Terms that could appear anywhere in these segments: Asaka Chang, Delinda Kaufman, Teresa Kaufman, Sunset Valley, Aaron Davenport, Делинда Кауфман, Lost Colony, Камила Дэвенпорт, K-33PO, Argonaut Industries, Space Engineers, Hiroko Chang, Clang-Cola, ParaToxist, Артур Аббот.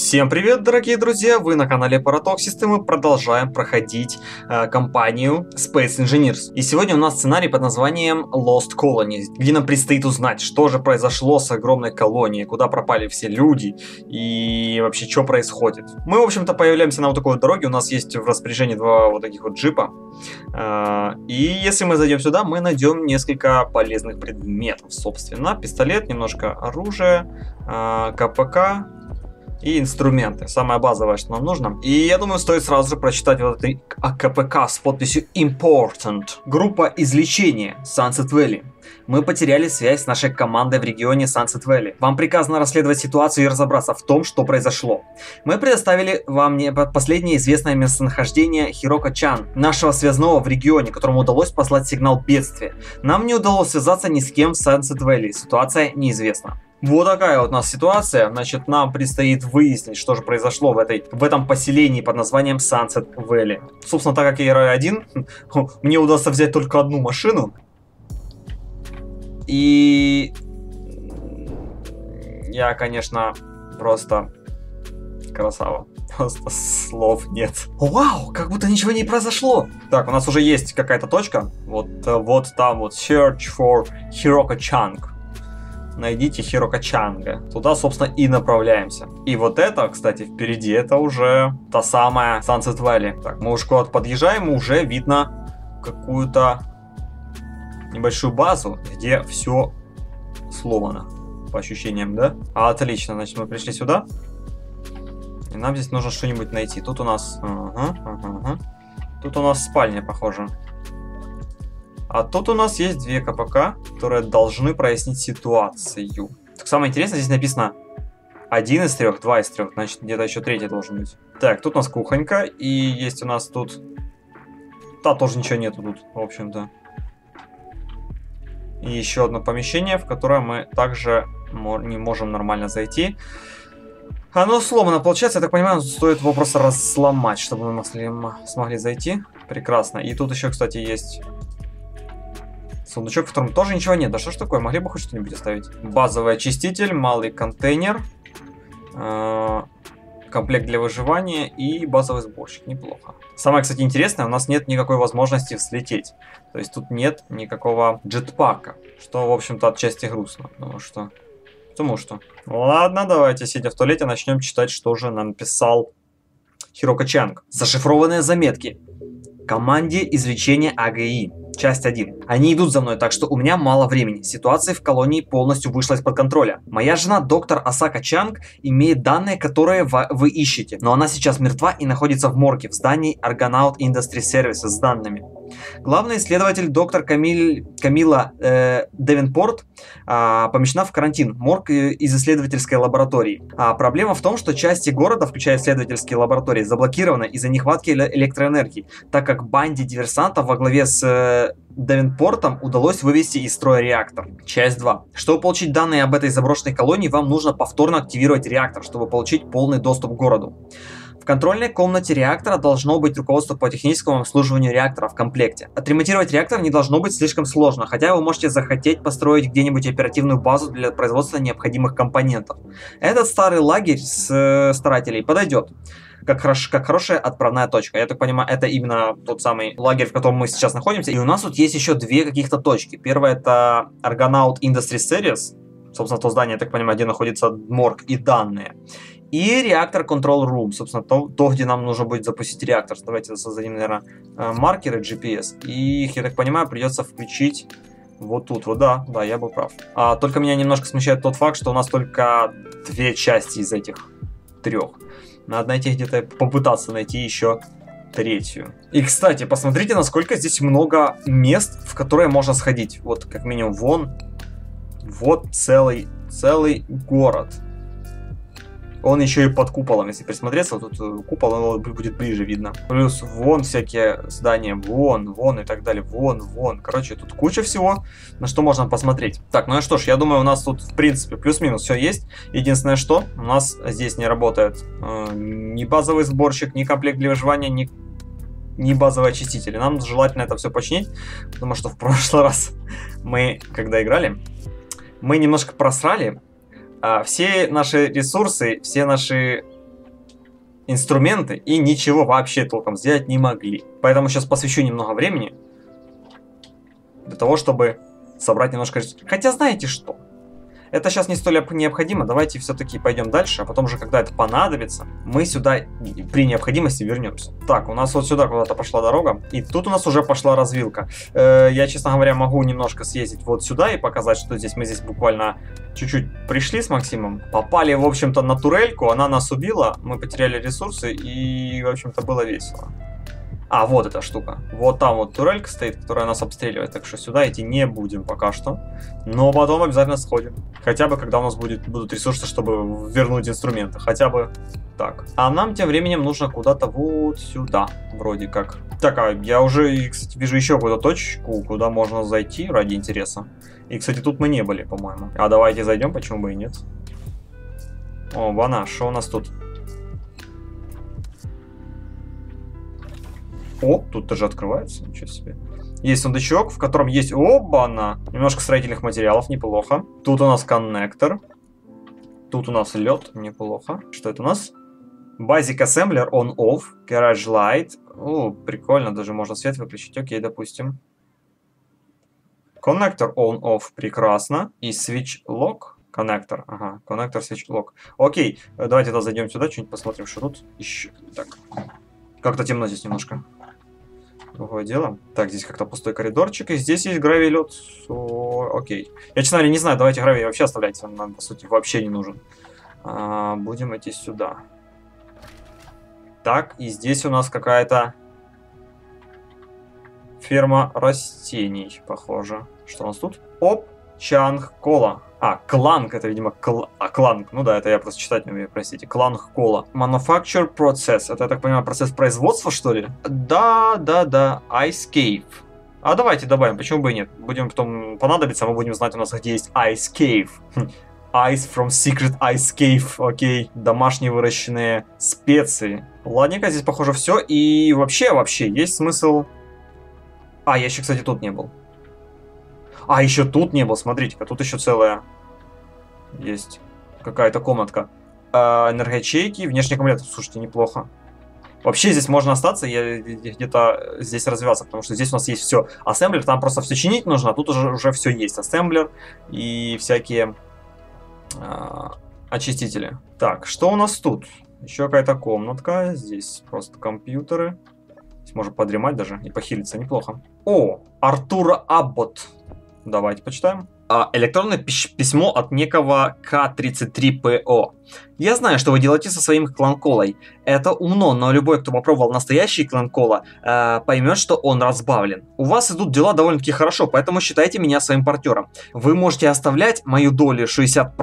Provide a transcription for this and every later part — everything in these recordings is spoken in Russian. Всем привет, дорогие друзья! Вы на канале ParaToxist, и мы продолжаем проходить компанию Space Engineers. И сегодня у нас сценарий под названием Lost Colony, где нам предстоит узнать, что же произошло с огромной колонией, куда пропали все люди и вообще, что происходит. Мы, в общем-то, появляемся на вот такой вот дороге, у нас есть в распоряжении два вот таких вот джипа. И если мы зайдем сюда, мы найдем несколько полезных предметов, собственно. Пистолет, немножко оружия, КПК и инструменты. Самое базовое, что нам нужно. И я думаю, стоит сразу же прочитать вот этот КПК с подписью Important. Группа излечения Sunset Valley. Мы потеряли связь с нашей командой в регионе Sunset Valley. Вам приказано расследовать ситуацию и разобраться в том, что произошло. Мы предоставили вам последнее известное местонахождение Hiroko Chang, нашего связного в регионе, которому удалось послать сигнал бедствия. Нам не удалось связаться ни с кем в Sunset Valley. Ситуация неизвестна. Вот такая вот у нас ситуация, значит, нам предстоит выяснить, что же произошло в этом поселении под названием Sunset Valley. Собственно, так как я играю один, мне удастся взять только одну машину. И я, конечно, просто красава. Просто слов нет. Вау, как будто ничего не произошло. Так, у нас уже есть какая-то точка. Вот там вот Search for Hiroko Chang. Найдите Hiroko Чанга. Туда, собственно, и направляемся. И вот это, кстати, впереди, это уже та самая Sunset Valley. Так, мы уж куда-то подъезжаем, и уже видно какую-то небольшую базу, где все сломано. По ощущениям, да? Отлично, значит, мы пришли сюда. И нам здесь нужно что-нибудь найти. Тут у нас... Тут у нас спальня, похоже. А тут у нас есть две КПК, которые должны прояснить ситуацию. Так, самое интересное, здесь написано 1 из 3, 2 из 3. Значит, где-то еще третий должен быть. Так, тут у нас кухонька. И есть у нас тут... Да, тоже ничего нету тут, в общем-то. И еще одно помещение, в которое мы также не можем нормально зайти. Оно сломано, получается. Я так понимаю, стоит его просто разломать, чтобы мы смогли зайти. Прекрасно. И тут еще, кстати, есть... сундучок, в котором тоже ничего нет. Да что ж такое? Могли бы хоть что-нибудь оставить. Базовый очиститель, малый контейнер, комплект для выживания и базовый сборщик. Неплохо. Самое, кстати, интересное, у нас нет никакой возможности взлететь. То есть тут нет никакого джетпака. Что, в общем-то, отчасти грустно. Потому что... Ладно, давайте, сидя в туалете, начнем читать, что же нам писал Hiroko Chang. Зашифрованные заметки. Команде извлечения АГИ. Часть 1. Они идут за мной, так что у меня мало времени. Ситуация в колонии полностью вышла из-под контроля. Моя жена, доктор Асака Чанг, имеет данные, которые вы ищете. Но она сейчас мертва и находится в морге в здании Argonaut Industries с данными. Главный исследователь доктор Камила Дэвенпорт помещена в карантин. Морг из исследовательской лаборатории. Проблема в том, что части города, включая исследовательские лаборатории, заблокированы из-за нехватки электроэнергии, так как банде диверсантов во главе с Дэвенпортом удалось вывести из строя реактор. Часть 2. Чтобы получить данные об этой заброшенной колонии, вам нужно повторно активировать реактор, чтобы получить полный доступ к городу. В контрольной комнате реактора должно быть руководство по техническому обслуживанию реактора в комплекте. Отремонтировать реактор не должно быть слишком сложно, хотя вы можете захотеть построить где-нибудь оперативную базу для производства необходимых компонентов. Этот старый лагерь с старателей подойдет как хорошая отправная точка. Я так понимаю, это именно тот самый лагерь, в котором мы сейчас находимся. И у нас тут есть еще две каких-то точки. Первая — это Argonaut Industries Series, собственно, то здание, я так понимаю, где находится морг и данные. И реактор Control Room, собственно, то, где нам нужно будет запустить реактор. Давайте создадим, наверное, маркеры GPS. И их, я так понимаю, придется включить вот тут. Вот, да, я был прав. Только меня немножко смущает тот факт, что у нас только две части из этих трех. Надо найти где-то, попытаться найти еще третью. И, кстати, посмотрите, насколько здесь много мест, в которые можно сходить. Вот, как минимум, вон. Вот целый город. Он еще и под куполом, если присмотреться, вот тут купол, он будет ближе видно. Плюс вон всякие здания, вон и так далее, вон. Короче, тут куча всего, на что можно посмотреть. Так, ну и что ж, я думаю, у нас тут, в принципе, плюс-минус все есть. Единственное, что у нас здесь не работает ни базовый сборщик, ни комплект для выживания, ни базовый очиститель. И нам желательно это все починить, потому что в прошлый раз мы, когда играли, мы немножко просрали. Все наши ресурсы, все наши инструменты и ничего вообще толком сделать не могли. Поэтому сейчас посвящу немного времени для того, чтобы собрать немножко... Хотя знаете что? Это сейчас не столь необходимо, давайте все-таки пойдем дальше, а потом же, когда это понадобится, мы сюда при необходимости вернемся. Так, у нас вот сюда куда-то пошла дорога, и тут у нас уже пошла развилка. Я, честно говоря, могу немножко съездить вот сюда и показать, что здесь мы здесь буквально чуть-чуть пришли с Максимом. Попали, в общем-то, на турельку, она нас убила, мы потеряли ресурсы, и, в общем-то, было весело. А, вот эта штука. Вот там вот турелька стоит, которая нас обстреливает. Так что сюда идти не будем пока что. Но потом обязательно сходим. Хотя бы, когда у нас будут ресурсы, чтобы вернуть инструменты. Хотя бы так. А нам тем временем нужно куда-то вот сюда. Вроде как. Так, а я уже, кстати, вижу еще какую-то точку, куда можно зайти ради интереса. И, кстати, тут мы не были, по-моему. А давайте зайдем, почему бы и нет. О, бана, что у нас тут? О, тут даже открывается, ничего себе. Есть сундучок, в котором есть... Оба-на! Немножко строительных материалов, неплохо. Тут у нас коннектор. Тут у нас лед, неплохо. Что это у нас? Basic Assembler on-off, Garage Light. О, прикольно, даже можно свет выключить. Окей, допустим. Коннектор on-off, прекрасно. И Switch Lock. Коннектор, ага, коннектор Switch Lock. Окей, давайте тогда зайдем сюда, что-нибудь посмотрим, что тут еще. Так, как-то темно здесь немножко. Другое дело. Так, здесь как-то пустой коридорчик. И здесь есть гравий и лед. Окей. Я, честно говоря, не знаю. Давайте гравий вообще оставлять. Он нам, по сути, вообще не нужен. Будем идти сюда. Так, и здесь у нас какая-то ферма растений, похоже. Что у нас тут? Оп! Чанг-кола. А, кланг, это, видимо, кланг. Ну да, это я просто читать не умею, простите. Кланг-кола. Manufacture Process. Это, я так понимаю, процесс производства, что ли? Да, да, да. Ice Cave. А давайте добавим, почему бы и нет. Будем потом понадобиться, мы будем знать у нас, где есть Ice Cave. Ice from Secret Ice Cave. Окей. Домашние выращенные специи. Ладненько, здесь, похоже, все. И вообще, есть смысл... А, я еще, кстати, тут не был. А, еще тут не было, смотрите-ка, тут еще целая есть какая-то комнатка. Энергоячейки, внешний аккумулятор, слушайте, неплохо. Вообще здесь можно остаться и где-то здесь развиваться, потому что здесь у нас есть все. Ассемблер, там просто все чинить нужно, а тут уже все есть. Ассемблер и всякие очистители. Так, что у нас тут? Еще какая-то комнатка, здесь просто компьютеры. Здесь можно подремать даже и похилиться, неплохо. О, Артура Аббот. Давайте почитаем. Электронное письмо от некого К-33ПО. Я знаю, что вы делаете со своим Clang-Cola'й. Это умно, но любой, кто попробовал настоящий Clang-Cola, поймет, что он разбавлен. У вас идут дела довольно-таки хорошо, поэтому считайте меня своим партнером. Вы можете оставлять мою долю 60%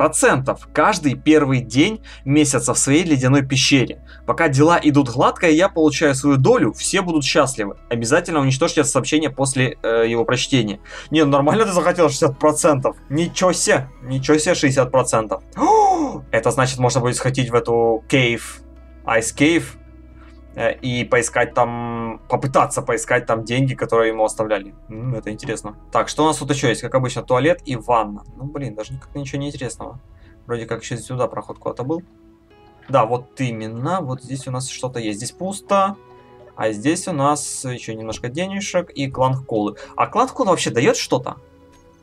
каждый первый день месяца в своей ледяной пещере. Пока дела идут гладко и я получаю свою долю, все будут счастливы. Обязательно уничтожьте это сообщение после его прочтения. Не, нормально ты захотел 60%. Ничего себе 60%. Это значит, можно будет сходить в эту кейв, Ice Cave, и поискать там, попытаться поискать там деньги, которые ему оставляли. Это интересно. Так, что у нас тут еще есть? Как обычно, туалет и ванна. Ну, блин, даже как-то ничего не интересного. Вроде как еще сюда проход куда-то был. Да, вот именно, вот здесь у нас что-то есть. Здесь пусто, а здесь у нас еще немножко денежек и Clang-Cola'ы. А Clang-Cola вообще дает что-то?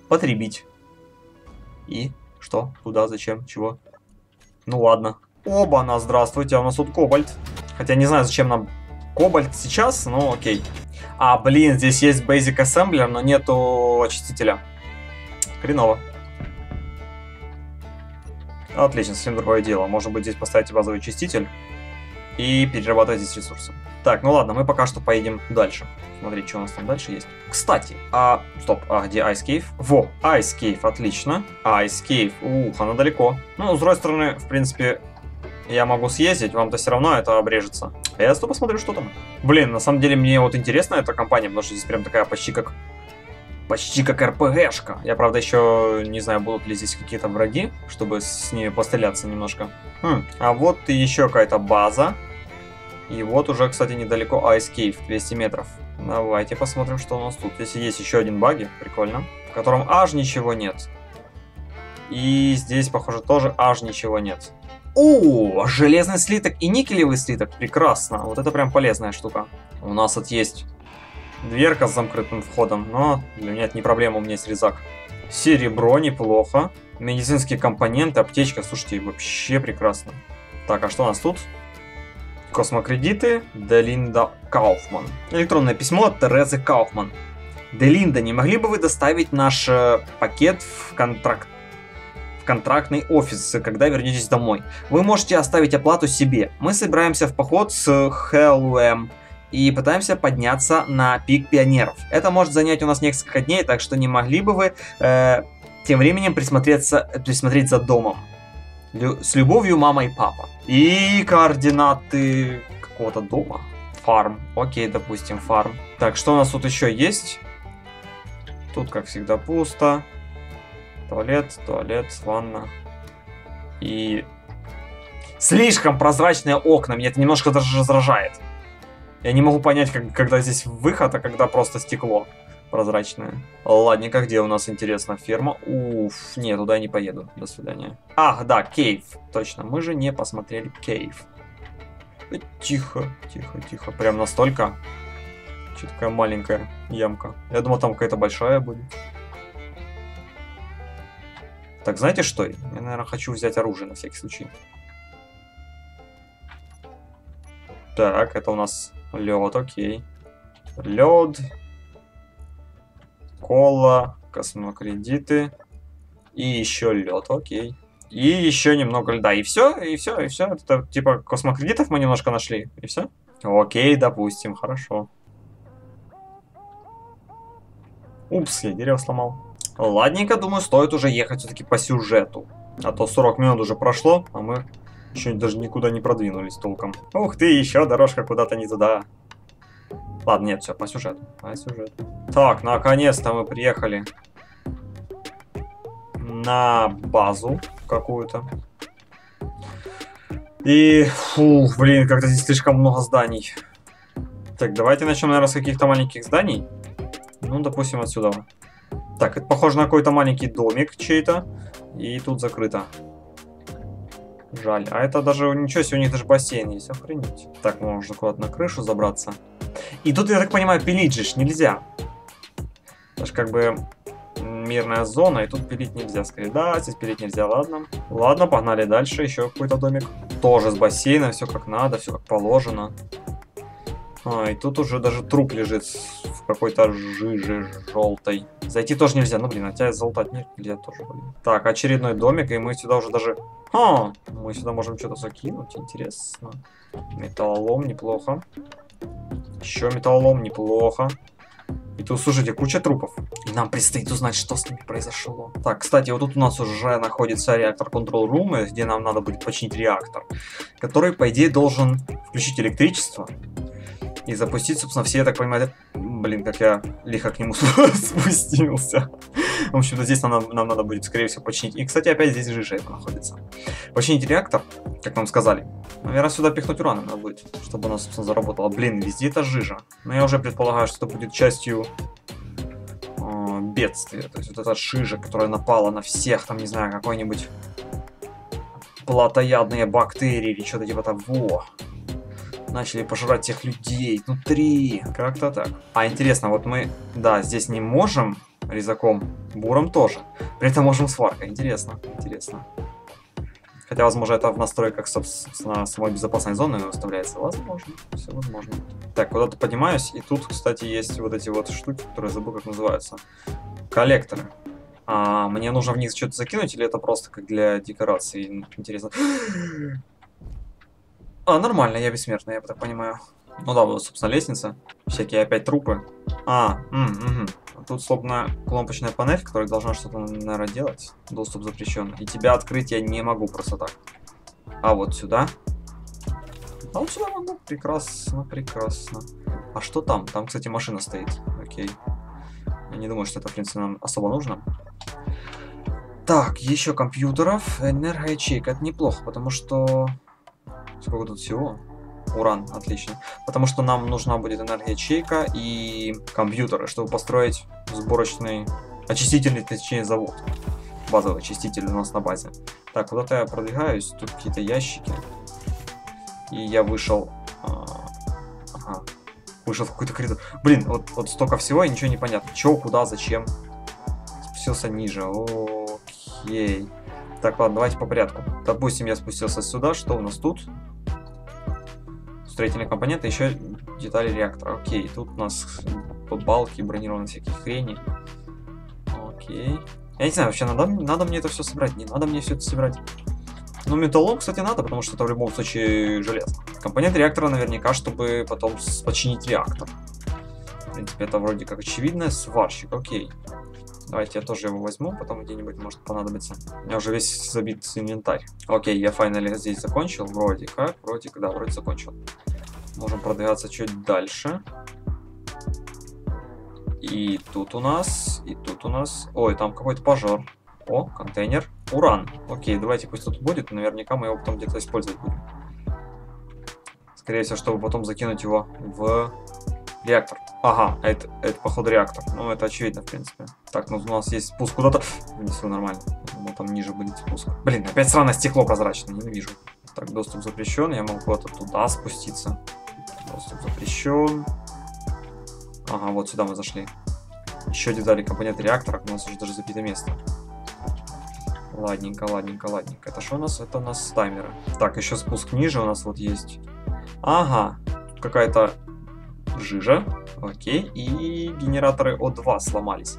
Потребить. И что? Куда? Зачем? Чего? Ну ладно. Оба-на, здравствуйте, а у нас тут кобальт. Хотя не знаю, зачем нам кобальт сейчас, но окей. А, блин, здесь есть Basic Assembler, но нету очистителя. Хреново. Отлично, совсем другое дело. Может быть, здесь поставить базовый очиститель и перерабатывать здесь ресурсы. Так, ну ладно, мы пока что поедем дальше. Смотри, что у нас там дальше есть. Кстати, стоп, где Ice Cave? Во, Ice Cave, отлично. Ice Cave, ух, она далеко. Ну, с другой стороны, в принципе, я могу съездить, вам-то все равно это обрежется. А я стоп, посмотрю, что там. Блин, на самом деле, мне вот интересна эта компания, потому что здесь прям такая почти как РПГшка. Я, правда, еще не знаю, будут ли здесь какие-то враги, чтобы с ними постреляться немножко. А вот и еще какая-то база. И вот уже, кстати, недалеко Ice Cave, 200 метров. Давайте посмотрим, что у нас тут. Здесь есть еще один баги, прикольно, в котором аж ничего нет. И здесь, похоже, тоже аж ничего нет. О, железный слиток и никелевый слиток. Прекрасно. Вот это прям полезная штука. У нас вот есть дверка с закрытым входом, но для меня это не проблема, у меня есть резак. Серебро, неплохо. Медицинские компоненты, аптечка. Слушайте, вообще прекрасно. Так, а что у нас тут? Космокредиты. Делинда Кауфман. Электронное письмо от Терезы Кауфман. Делинда, не могли бы вы доставить наш пакет в контрактный офис, когда вернетесь домой? Вы можете оставить оплату себе. Мы собираемся в поход с Хэллоуэм и пытаемся подняться на пик пионеров. Это может занять у нас несколько дней, так что не могли бы вы тем временем присмотреть за домом? С любовью, мама и папа. И координаты какого-то дома. Фарм. Окей, допустим, фарм. Так, что у нас тут еще есть? Тут, как всегда, пусто. Туалет, туалет, ванна. И... слишком прозрачные окна. Меня это немножко даже раздражает. Я не могу понять, когда здесь выход, а когда просто стекло прозрачное. Ладненько, где у нас, интересно, ферма? Уф, не, туда я не поеду. До свидания. Ах, да, кейв. Точно, мы же не посмотрели кейв. Тихо, тихо, тихо. Прям настолько. Че такая маленькая ямка? Я думал, там какая-то большая будет. Так, знаете что? Я, наверное, хочу взять оружие на всякий случай. Так, это у нас лед, окей. Лед. Кола, космокредиты. И еще лед, окей. И еще немного льда. И все, и все, и все. Это типа космокредитов мы немножко нашли. И все. Окей, допустим, хорошо. Упс, я дерево сломал. Ладненько, думаю, стоит уже ехать все-таки по сюжету. А то 40 минут уже прошло, а мы еще даже никуда не продвинулись толком. Ух ты, еще дорожка куда-то не туда. Ладно, нет, все, по сюжету. По сюжету. Так, наконец-то мы приехали на базу какую-то. И, фу, блин, как-то здесь слишком много зданий. Так, давайте начнем, наверное, с каких-то маленьких зданий. Ну, допустим, отсюда. Так, это похоже на какой-то маленький домик чей-то. И тут закрыто. Жаль. А это даже, ничего себе, у них даже бассейн есть. Охренеть. Так, можно куда-то на крышу забраться. И тут, я так понимаю, пилить же нельзя. Это же как бы мирная зона, и тут пилить нельзя. Скорее, да, здесь пилить нельзя, ладно. Ладно, погнали дальше. Еще какой-то домик. Тоже с бассейном, все как надо, все как положено. А, и тут уже даже труп лежит в какой-то жиже желтой. Зайти тоже нельзя. Ну, блин, хотя залутать нет, нельзя тоже, блин. Так, очередной домик, и мы сюда уже даже... А, мы сюда можем что-то закинуть, интересно. Металлолом, неплохо. Еще металлолом, неплохо. И тут, слушайте, куча трупов. И нам предстоит узнать, что с ними произошло. Так, кстати, вот тут у нас уже находится реактор Control Room, где нам надо будет починить реактор, который, по идее, должен включить электричество. И запустить, собственно, все, я так понимаю... Блин, как я лихо к нему спустился. В общем-то, здесь нам надо будет, скорее всего, починить. И, кстати, опять здесь жижа находится. Починить реактор, как нам сказали. Наверное, сюда пихнуть ураном надо будет, чтобы она, собственно, заработала. Блин, везде это жижа. Но я уже предполагаю, что это будет частью бедствия. То есть вот эта жижа, которая напала на всех, там, не знаю, какой-нибудь плотоядные бактерии или что-то типа того. Начали пожрать тех людей внутри. Как-то так. А, интересно, вот мы... Да, здесь не можем резаком, буром тоже. При этом можем сваркой. Интересно, интересно. Хотя, возможно, это в настройках, собственно, самой безопасной зоны выставляется. Возможно, все возможно. Так, куда-то поднимаюсь. И тут, кстати, есть вот эти вот штуки, которые я забыл, как называются. Коллекторы. А мне нужно в них что-то закинуть, или это просто как для декорации? Интересно. А, нормально, я бессмертный, я так понимаю. Ну да, вот, собственно, лестница. Всякие опять трупы. А, Тут, собственно, кнопочная панель, которая должна что-то, наверное, делать. Доступ запрещен. И тебя открыть я не могу просто так. А вот сюда. А вот сюда могу. Прекрасно, прекрасно. А что там? Там, кстати, машина стоит. Окей. Я не думаю, что это, в принципе, нам особо нужно. Так, еще компьютеров. Энергоячейка. Это неплохо, потому что... Сколько тут всего? Уран, отлично. Потому что нам нужна будет энергоячейка и компьютеры, чтобы построить сборочный, очистительный, точнее, завод. Базовый очиститель у нас на базе. Так, куда-то я продвигаюсь. Тут какие-то ящики. И я вышел... Ага. Вышел в какой-то коридор. Блин, вот столько всего и ничего не понятно. Чё, куда, зачем. Спустился ниже. Окей. Так, ладно, давайте по порядку. Допустим, я спустился сюда. Что у нас тут? Строительные компоненты, еще детали реактора. Окей, тут у нас балки, бронированные всякие хрени. Окей. Я не знаю, вообще надо мне это все собрать. Не надо мне все это собирать. Ну, металлолом, кстати, надо, потому что это в любом случае железо. Компонент реактора наверняка, чтобы потом починить реактор. В принципе, это вроде как очевидно. Сварщик, окей. Давайте я тоже его возьму, потом где-нибудь может понадобиться. У меня уже весь забит инвентарь. Окей, я финально здесь закончил. Вроде как, вроде когда, вроде закончил. Можем продвигаться чуть дальше. И тут у нас, Ой, там какой-то пожар. О, контейнер. Уран. Окей, давайте пусть тут будет. Наверняка мы его потом где-то использовать будем. Скорее всего, чтобы потом закинуть его в реактор. Ага, это походу реактор. Ну, это очевидно, в принципе. Так, ну у нас есть спуск куда-то. Внесу нормально. Ну, там ниже будет спуск. Блин, опять сраное стекло прозрачное, ненавижу. Так, доступ запрещен. Я могу куда-то туда спуститься. Доступ запрещен. Ага, вот сюда мы зашли. Еще детали компоненты реактора. У нас уже даже забито место. Ладненько, ладненько, ладненько. Это что у нас? Это у нас таймеры. Так, еще спуск ниже у нас вот есть. Ага, тут какая-то жижа. Окей. И генераторы О2 сломались.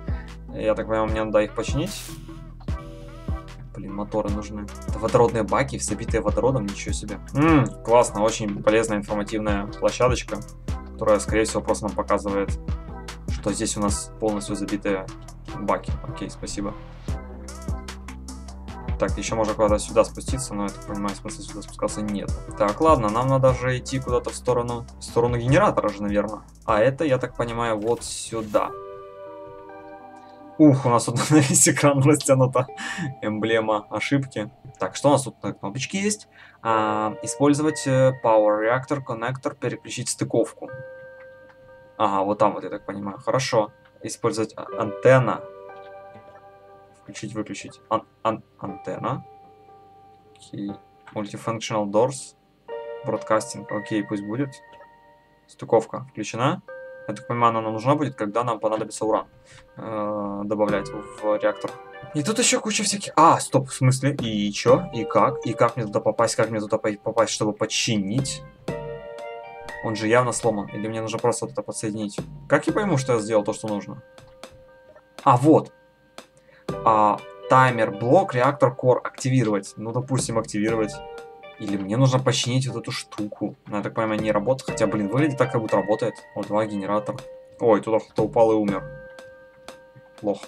Я так понимаю, мне надо их починить. Блин, моторы нужны. Это водородные баки, забитые водородом. Ничего себе. Классно, очень полезная информативная площадочка, которая, скорее всего, просто нам показывает, что здесь у нас полностью забитые баки. Окей, спасибо. Так, еще можно куда-то сюда спуститься, но я так понимаю, смысла сюда спускаться нет. Так, ладно, нам надо же идти куда-то в сторону генератора же, наверное. А это, я так понимаю, вот сюда. Ух, у нас тут на весь экран растянута эмблема ошибки. Так, что у нас тут на кнопочке есть? Использовать Power Reactor Connector, переключить стыковку. Ага, вот там вот, я так понимаю. Хорошо. Использовать антенна. Включить, выключить. Антенна. Окей. Multifunctional Doors. Broadcasting. Окей, пусть будет. Стыковка включена. Я так понимаю, она нам нужна будет, когда нам понадобится уран добавлять в реактор. И тут еще куча всяких... А, стоп, в смысле? И чё? И как? И как мне туда попасть? Как мне туда попасть, чтобы починить? Он же явно сломан. Или мне нужно просто туда подсоединить? Как я пойму, что я сделал то, что нужно? А, вот. Таймер, блок, реактор, кор активировать. Ну, допустим, активировать. Или мне нужно починить вот эту штуку. Я так понимаю, не работает. Хотя, блин, выглядит так, как будто работает. Вот два генератора. Ой, туда кто-то упал и умер. Плохо.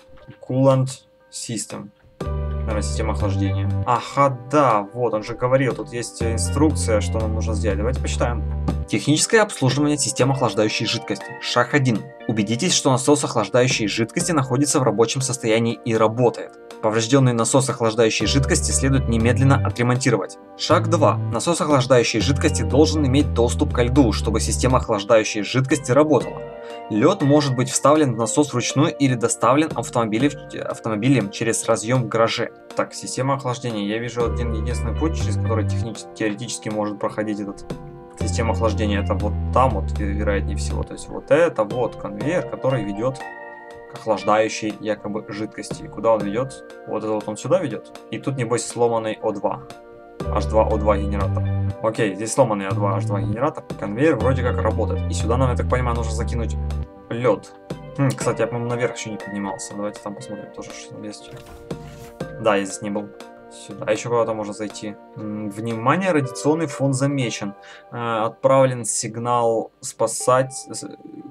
Coolant System. Наверное, система охлаждения. Ага, да. Вот, он же говорил. Тут есть инструкция, что нам нужно сделать. Давайте почитаем. Техническое обслуживание систем охлаждающей жидкости. Шаг 1. Убедитесь, что насос охлаждающей жидкости находится в рабочем состоянии и работает. Поврежденный насос охлаждающей жидкости следует немедленно отремонтировать. Шаг 2. Насос охлаждающей жидкости должен иметь доступ ко льду, чтобы система охлаждающей жидкости работала. Лед может быть вставлен в насос вручную или доставлен автомобилем через разъем в гараже. Так, система охлаждения. Я вижу один единственный путь, через который теоретически может проходить этот... Система охлаждения. Это вот там вот, вероятнее всего. То есть вот это вот конвейер, который ведет... к охлаждающей якобы жидкости. И куда он ведет? Вот это вот он сюда ведет. И тут, небось, сломанный О2. H2O2 генератор. Окей, здесь сломанный H2O2 генератор. Конвейер вроде как работает. И сюда нам, я так понимаю, нужно закинуть лед. Кстати, я, по-моему, наверх еще не поднимался. Давайте там посмотрим тоже, что там есть. Да, я здесь не был. Сюда. А еще куда-то можно зайти. Внимание, радиационный фон замечен. Отправлен сигнал спасать...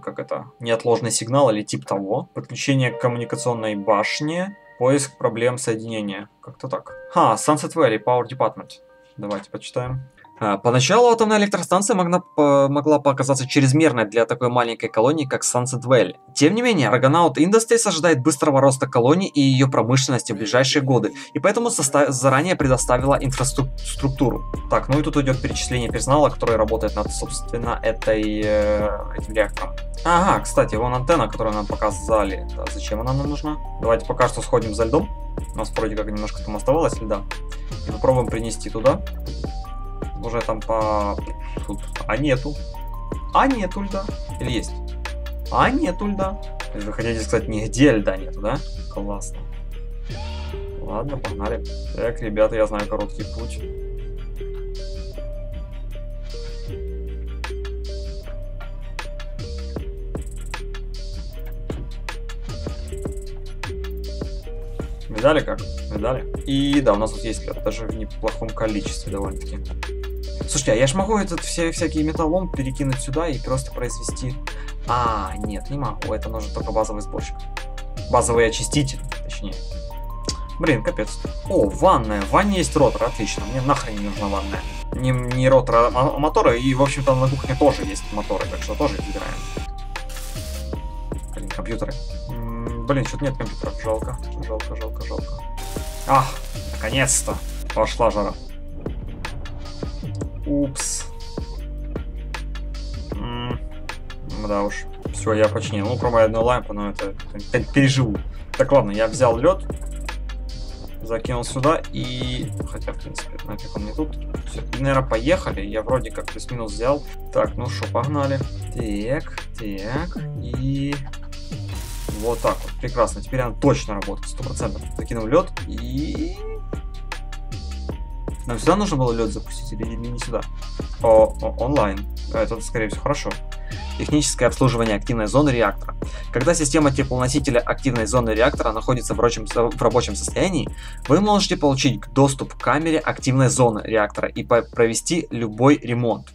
Как это? Неотложный сигнал или тип того. Подключение к коммуникационной башне. Поиск проблем соединения. Как-то так. Ха, Sunset Valley, Power Department. Давайте почитаем. Поначалу атомная электростанция могла показаться чрезмерной для такой маленькой колонии, как Sunset Valley. Тем не менее, Argonaut Industries ожидает быстрого роста колонии и ее промышленности в ближайшие годы, и поэтому заранее предоставила инфраструктуру. Так, ну и тут идет перечисление персонала, который работает над, собственно, этим реактором. Ага, кстати, вон антенна, которую нам показали. Да, зачем она нам нужна? Давайте пока что сходим за льдом. У нас вроде как немножко там оставалось льда. И попробуем принести туда. Уже там по... Тут. А нету. А нету льда. Или есть? А нету льда. То есть вы хотите сказать, нигде льда нету, да? Классно. Ладно, погнали. Так, ребята, я знаю короткий путь. Видали как? Видали? И да, у нас тут есть лед, даже в неплохом количестве довольно-таки. Слушайте, а я ж могу этот всякий металлолом перекинуть сюда и просто произвести... А, нет, не могу, это нужен только базовый сборщик. Базовый очиститель, точнее. Блин, капец. О, ванная. В ванне есть ротор, отлично. Мне нахрен не нужна ванная. Не ротор, а моторы. И, в общем-то, на кухне тоже есть моторы, так что тоже их выбираем. Блин, компьютеры. Блин, что-то нет компьютеров. Жалко, жалко, жалко, жалко. Ах, наконец-то. Пошла жара. Упс. Да уж. Все, я починил. Ну, кроме одной лампы, но это переживу. Так, ладно, я взял лед. Закинул сюда и... Хотя, в принципе, нафиг он не тут. И, наверное, поехали. Я вроде как плюс-минус взял. Так, ну что, погнали. Так, так. И... Вот так вот. Прекрасно. Теперь она точно работает. 100%. Закинул лед и... Нам сюда нужно было лед запустить или не сюда? Онлайн. Это, скорее всего, хорошо. Техническое обслуживание активной зоны реактора. Когда система теплоносителя активной зоны реактора находится в рабочем состоянии, вы можете получить доступ к камере активной зоны реактора и провести любой ремонт.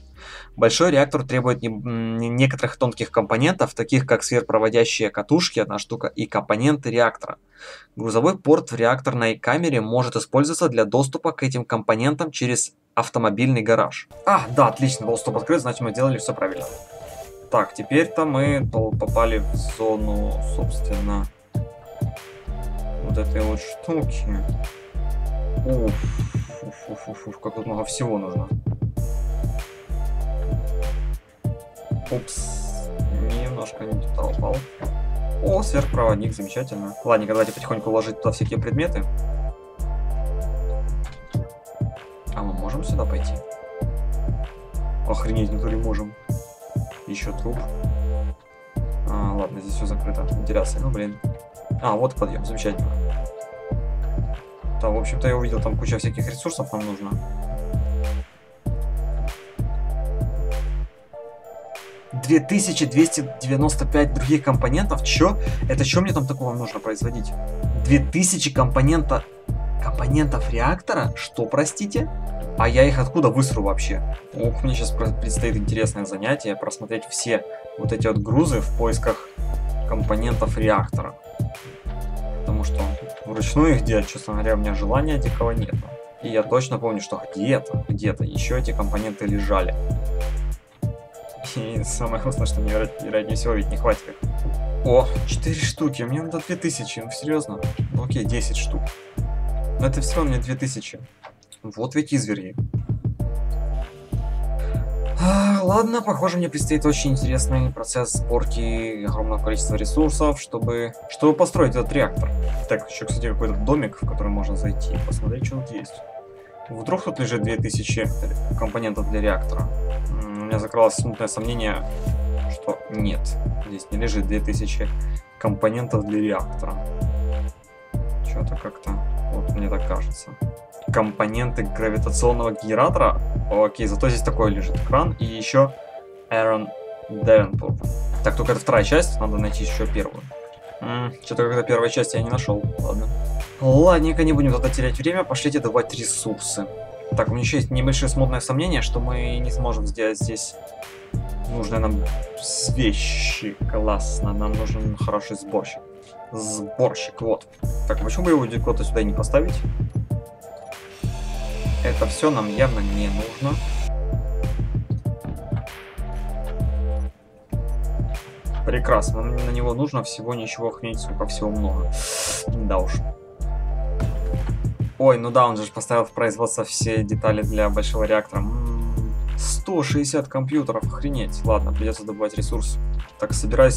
Большой реактор требует некоторых тонких компонентов, таких как сверхпроводящие катушки, одна штука, и компоненты реактора. Грузовой порт в реакторной камере может использоваться для доступа к этим компонентам через автомобильный гараж. А, да, отлично, доступ открыт, значит мы делали все правильно. Так, теперь-то мы попали в зону, собственно, вот этой вот штуки. Уф, как тут много всего нужно. Упс, немножко не туда упал. О, сверхпроводник, замечательно. Ладненько, давайте потихоньку уложить туда всякие предметы. А мы можем сюда пойти? Охренеть, натуре можем. Еще труп. А, ладно, здесь все закрыто. Интересно, ну блин. А, вот подъем, замечательно. Там, в общем-то, я увидел, там куча всяких ресурсов нам нужно. Две 1295 других компонентов. Чё? Это чё мне там такого нужно производить? 2000 компонентов реактора? Что, простите? А я их откуда высру вообще? Ох, мне сейчас предстоит интересное занятие. Просмотреть все вот эти вот грузы в поисках компонентов реактора. Потому что вручную их делать, честно говоря, у меня желания дикого нет. И я точно помню, что где-то еще эти компоненты лежали. И самое грустное, что мне, вероятнее всего, ведь не хватит их. О, 4 штуки, мне надо 2000, ну серьезно? Ну окей, 10 штук. Но это все равно мне 2000. Вот ведь изверги. Ладно, похоже, мне предстоит очень интересный процесс сборки огромного количества ресурсов, чтобы построить этот реактор. Так, еще, кстати, какой-то домик, в который можно зайти и посмотреть, что тут есть. Вдруг тут лежит 2000 компонентов для реактора. У меня закралось смутное сомнение, что нет, здесь не лежит 2000 компонентов для реактора. Что-то как-то, вот мне так кажется. Компоненты гравитационного генератора? Окей, зато здесь такой лежит кран и еще Aaron Davenport. Так, только это вторая часть, надо найти еще первую. Что-то когда первая часть я не нашел, ладно. Ладненько, не будем тогда терять время, пошлите давать ресурсы. Так, у меня еще есть небольшое смутное сомнение, что мы не сможем сделать здесь нужные нам вещи. Классно, нам нужен хороший сборщик. Сборщик, вот. Так, почему бы его куда-то сюда не поставить? Это все нам явно не нужно. Прекрасно, на него нужно всего ничего, охренеть, сколько всего много. Да уж. Ой, ну да, он же поставил в производство все детали для большого реактора. 160 компьютеров, охренеть. Ладно, придется добывать ресурсы. Так, собирать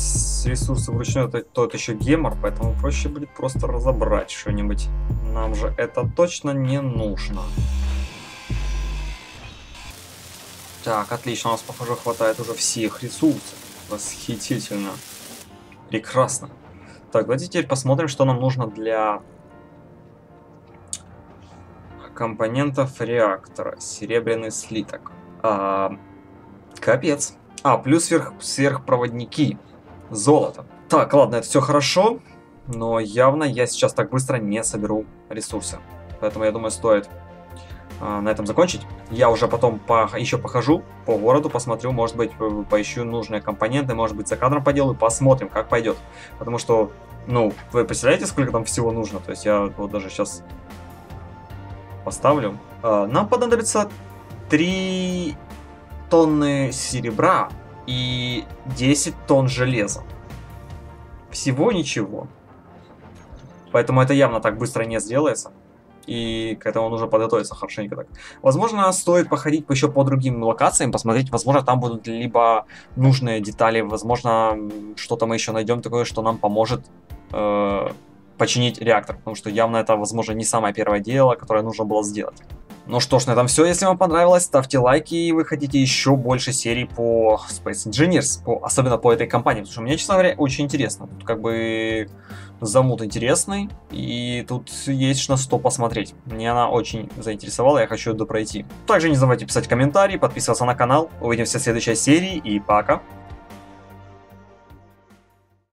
ресурсы вручную, это еще гемор, поэтому проще будет просто разобрать что-нибудь. Нам же это точно не нужно. Так, отлично, у нас, похоже, хватает уже всех ресурсов. Восхитительно. Прекрасно. Так, давайте теперь посмотрим, что нам нужно для компонентов реактора. Серебряный слиток. Капец. А, плюс сверхпроводники. Золото. Так, ладно, это все хорошо, но явно я сейчас так быстро не соберу ресурсы. Поэтому, я думаю, стоит на этом закончить. Я уже потом еще похожу по городу, посмотрю, может быть, поищу нужные компоненты, может быть, за кадром поделаю, посмотрим, как пойдет. Потому что, ну, вы представляете, сколько там всего нужно? То есть я вот даже сейчас поставлю. Нам понадобится 3 тонны серебра и 10 тонн железа. Всего ничего. Поэтому это явно так быстро не сделается. И к этому нужно подготовиться хорошенько так. Возможно, стоит походить еще по другим локациям, посмотреть, возможно, там будут либо нужные детали, возможно, что-то мы еще найдем такое, что нам поможет починить реактор. Потому что явно это, возможно, не самое первое дело, которое нужно было сделать. Ну что ж, на этом все. Если вам понравилось, ставьте лайки, и вы хотите еще больше серий по Space Engineers, особенно по этой компании, потому что мне, честно говоря, очень интересно. Тут как бы замут интересный, и тут есть на что посмотреть. Мне она очень заинтересовала, я хочу ее допройти. Также не забывайте писать комментарии, подписываться на канал. Увидимся в следующей серии, и пока!